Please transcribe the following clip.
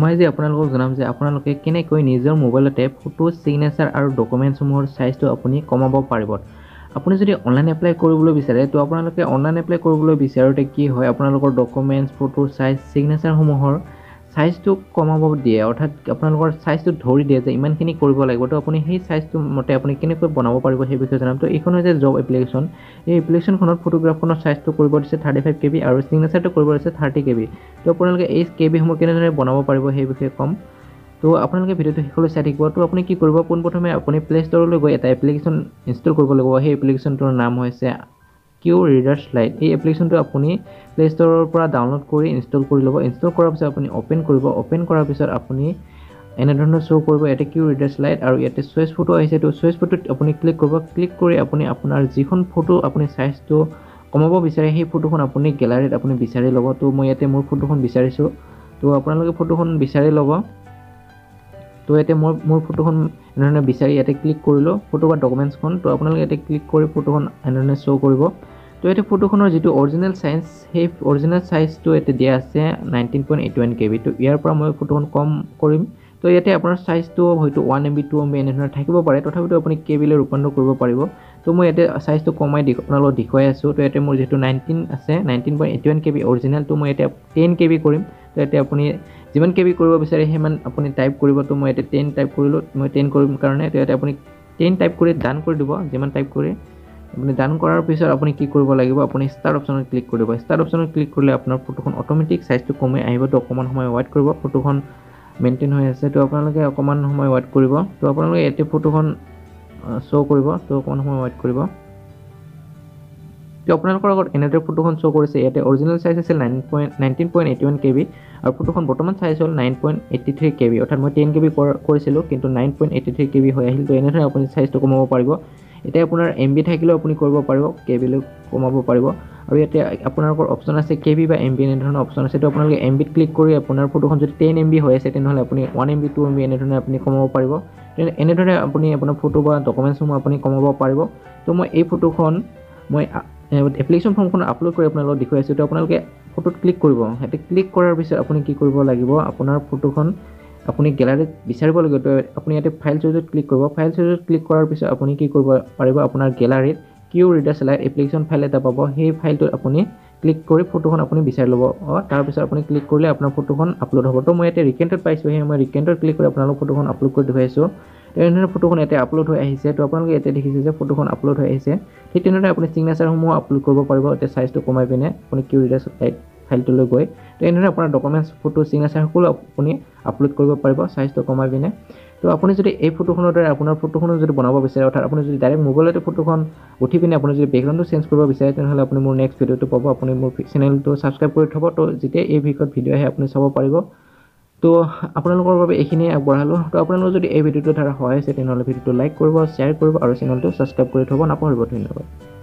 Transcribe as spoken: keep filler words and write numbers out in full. মই যে আপোনালোকক জনাম যে আপোনালোকে কেনেকৈ নিজৰ মোবাইলত ফটো সিগনেচাৰ আৰু ডকুমেন্টসমূহৰ সাইজটো আপুনি কমাব পাৰিব। আপুনি যদি অনলাইন এপ্লাই কৰিবলৈ বিচাৰে তো আপোনালোকে অনলাইন এপ্লাই কৰিবলৈ বিচাৰোতে কি হয় আপোনালোকৰ ডকুমেন্টছ ফটো সাইজ সিগনেচাৰসমূহৰ সাইজটো কমাব দিয়ে, অৰ্থাৎ আপোনালোকৰ সাইজটো ধৰি দিয়ে যে ইমানখিনি কৰিব লাগিব। তো আপুনি সেই সাইজটো মতে আপুনি কেনেকৈ বনাব পাৰিব সেই বিষয়ে জনাম। তো এইখন হৈছে জব এপ্লিকেশন। এই এপ্লিকেশনখনত ফটোগ্ৰাফনৰ সাইজটো কৰিব দিছে পঁয়ত্ৰিশ কেবি আৰু সিগনেচাৰটো কৰিব দিছে ত্ৰিশ কেবি। তো আপোনালোকে এই কেবি সমূহ কেনেদৰে বনাব পাৰিব সেই বিষয়ে কম। তো আপোনালোকে ভিডিওটো শেষলৈ চাই থাকিব। তো আপুনি কি কৰিব, পোনপ্ৰথমে আপুনি প্লে ষ্টৰলৈ গৈ এটা এপ্লিকেশন ইনষ্টল কৰিব লাগিব। সেই এপ্লিকেশনটোৰ নাম হৈছে QReduce Lite। এই এপ্লিকেশনটো আপুনি প্লে ষ্টৰৰ পৰা ডাউনলোড কৰি ইনষ্টল কৰি লব। ইনষ্টল কৰাৰ পিছত আপুনি ওপেন কৰিব। ওপেন কৰাৰ পিছত আপুনি এনেধৰণৰ শো কৰিব এটা QReduce Lite আৰু ইয়াতে চয়েছ ফটো আহিছে। তো চয়েছ ফটোত আপুনি ক্লিক কৰিব। ক্লিক কৰি আপুনি আপোনাৰ যিখন ফটো আপুনি সাইজটো কমাব বিচাৰে সেই ফটোখন আপুনি গ্যালাৰীত আপুনি বিচাৰি লব। তো মই ইয়াতে মোৰ ফটোখন বিচাৰিছো। তো আপোনালোকে ফটোখন বিচাৰি লব। তো ইয়াতে মোৰ মোৰ ফটোখন এনেধৰণে বিচাৰি ইয়াতে ক্লিক কৰিলো ফটো বা ডকুমেন্টছখন। তো আপোনালোকে ইয়াতে ক্লিক কৰি ফটোখন এনেধৰণে শো কৰিব। তো এটা ফটোখনৰ যেটো অৰিজিনেল সাইজ সেই অৰিজিনেল সাইজটো এটা দিয়া আছে উনিশ পইণ্ট একাৱন্ন কেবি। তো ইয়াৰ পৰা মই ফটোখন কম কৰিম। তো ইয়াতে আপোনাৰ সাইজটো হয়তো এক এমবি দুই এমবি এনেধৰণৰ থাকিব পাৰে, তথাপিতো আপুনি কেবি লৈ ৰূপান্তৰ কৰিব পাৰিব। তো মই ইয়াতে সাইজটো কমাই দি আপোনালোক দেখুৱাই আছো। তো ইয়াতে মোৰ যেটো উনিশ আছে উনিশ পইণ্ট একাৱন্ন কেবি অৰিজিনেল, তো মই ইয়াতে দহ কেবি কৰিম। তো ইয়াতে আপুনি যিমান কেবি কৰিব বিচাৰে হেমান আপুনি টাইপ কৰিব। তো মই ইয়াতে দহ টাইপ কৰিলো। মই দহ কৰিম কাৰণে তো ইয়াতে আপুনি দহ টাইপ কৰি ডান কৰি দিব। যিমান টাইপ কৰি আপুনি ডান কৰাৰ পিছত আপুনি কি কৰিব লাগিব, আপুনি স্টাৰ্ট অপচনত ক্লিক কৰিব। স্টাৰ্ট অপচনত ক্লিক কৰিলে আপোনাৰ ফটোখন অটোমেটিক সাইজটো কমে আহিব। তো অকমান সময় ওয়েট কৰিব, ফটোখন মেইনটেইন হৈ আছে। তো আপোনালোকে অকমান সময় ওয়েট কৰিব। তো আপোনালোকে ইয়াতে ফটোখন শো কৰিব। তো অকমান সময় ওয়েট কৰিব। তো আপোনালোকৰ আগত এনেদৰে ফটোখন শো কৰিছে। ইয়াতে অৰিজিনেল সাইজ আছিল উনিশ পইণ্ট একাৱন্ন কেবি আৰু ফটোখন বৰ্তমান সাইজ হ'ল নয় পইণ্ট আঠাশী কেবি, অৰ্থাৎ মই দহ কেবি কৰিছিলো কিন্তু নয় পইণ্ট আঠাশী কেবি হৈ আহিল। তো এনেদৰে আপুনি সাইজটো কমাব পাৰিব। এটা আপোনাৰ এমবি থাকিলে আপুনি কৰিব পাৰিব, কেবি লৈ কমাব পাৰিব। আৰু ইয়াতে আপোনালোকৰ অপচন আছে কেবি বা এমবি এনেধৰণৰ অপচন আছে। তো আপোনালোকে এমবিত ক্লিক কৰি আপোনাৰ ফটোখন যদি দহ এমবি হৈ আছে তেনেহলে আপুনি এক এমবি দুই এমবি এনেধৰণে আপুনি কমাব পাৰিব। এনেদৰে আপুনি আপোনাৰ ফটো বা ডকুমেন্টসমূহ আপুনি কমাব পাৰিব। তো মই এই ফটোখন মই এপ্লিকেশন ফৰ্মখন আপলোড কৰি আপোনালোক দেখুৱাইছো। তো আপোনালোকে ফটোত ক্লিক কৰিব। হেতে ক্লিক কৰাৰ পিছত আপুনি কি কৰিব লাগিব, আপোনাৰ ফটোখন আপুনি গ্যালাৰীত বিচাৰিব লাগিব। তো আপুনি ইয়াতে ফাইল চুজত ক্লিক কৰিব। ফাইল চুজত ক্লিক কৰাৰ পিছত আপুনি কি কৰিব পাৰিব, আপোনাৰ গ্যালাৰীত QReduce Lite এপ্লিকেশন ফাইল এটা পাব। সেই ফাইলটো আপুনি ক্লিক কৰি ফটোখন আপুনি বিচাৰি ল'ব। তাৰ পিছত আপুনি ক্লিক কৰিলে আপোনাৰ ফটোখন আপলোড হ'ব। তো মই ইয়াতে ৰিকেন্টেড পাইছো। সেই মই ৰিকেন্টেড ক্লিক কৰি আপোনালোক ফটোখন আপলোড কৰি দেখুৱাইছো। এনেদৰে ফটোখন এটা আপলোড হৈ আহিছে। তো আপোনালোকে এটা দেখিছে যে ফটোখন আপলোড হৈ আহিছে। ঠিক তেনেদৰে আপুনি সিগনেচাৰসমূহ আপলোড কৰিব পাৰিব। এটা সাইজটো কমাই পিনে আপুনি QReduce Lite ফাইলটোলৈ গৈ তো এনেদৰে আপোনাৰ ডকুমেন্টছ ফটো সিগনেচাৰসকল আপুনি আপলোড কৰিব পাৰিব সাইজটো কমাই পিনে। তো আপুনি যদি এই ফটোখনৰ দ্বাৰা আপোনাৰ ফটোখনো যদি বনাব বিচাৰে, অৰ্থাৎ আপুনি যদি ডাইৰেক্ট মোবাইলতে ফটোখন উঠি পিনে আপুনি যদি বেকগ্ৰাউণ্ডটো চেঞ্জ কৰিব বিচাৰে তেনেহলে আপুনি মোৰ নেক্সট ভিডিওটো পাব। আপুনি মোৰ চেনেলটো সাবস্ক্ৰাইব কৰি থব। তো যেতিয়া এই ভিডিঅ'ত ভিডিও আহে আপুনি চাব পাৰিব। তো আপোনালোকৰ বাবে এইখিনি আগবঢ়ালো। তো আপোনালোকে যদি এই ভিডিওটো দ্বাৰা সহায় হৈছে তেনেহ'লে ভিডিওটো লাইক কৰিব, শ্বেয়াৰ কৰিব আৰু চেনেলটো সাবস্ক্ৰাইব কৰি থব নাপাহৰিব। ধন্যবাদ।